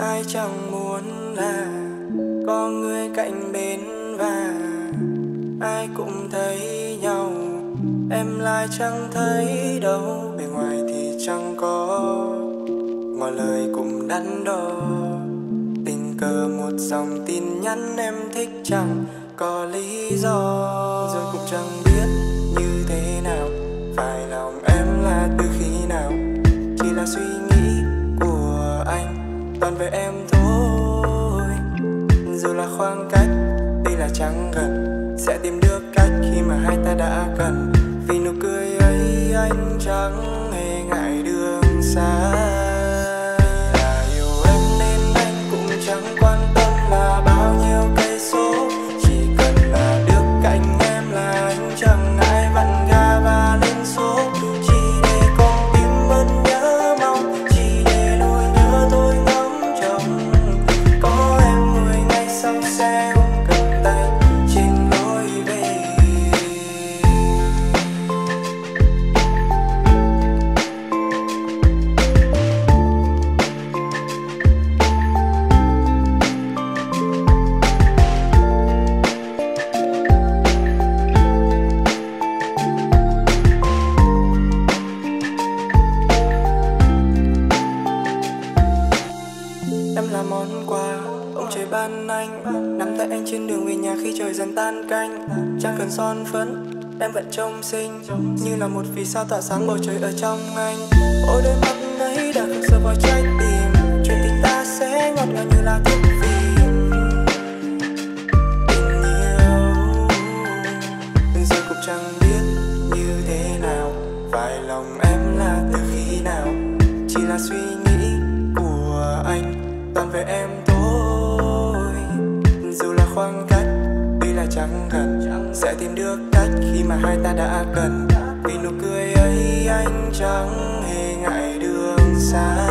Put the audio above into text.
ai chẳng muốn là có người cạnh bên, và ai cũng thấy nhau, em lại chẳng thấy đâu. Bề ngoài thì chẳng có, ngỏ lời cũng đắn đo. Tình cờ một dòng tin nhắn em thích chẳng có lý do, rồi cũng chẳng biết như thế nào. Phải lòng em là từ khi nào? Chỉ là suy nghĩ của anh toàn về em thôi. Dù là khoảng cách, tuy là chẳng gần, sẽ tìm được cách khi mà hai ta đã cần. Vì nụ cười ấy anh chẳng hề ngại đường xa. Là yêu em nên anh cũng chẳng quan tâm là bao nhiêu cây số. Son phấn, em vẫn trông xinh như là một vì sao tỏa sáng bầu trời ở trong anh. Ôi đôi mắt ấy đã khắc sâu vào trái tim, chuyện tình ta sẽ ngọt ngào như là thuốc vị tình yêu. Giờ cũng chẳng biết như thế nào, phải lòng em là từ khi nào? Chỉ là suy nghĩ của anh toàn về em thôi. Dù là khoảng cách, tuy là chẳng gần, sẽ tìm được cách khi mà hai ta đã cần. Vì nụ cười ấy anh chẳng hề ngại đường xa.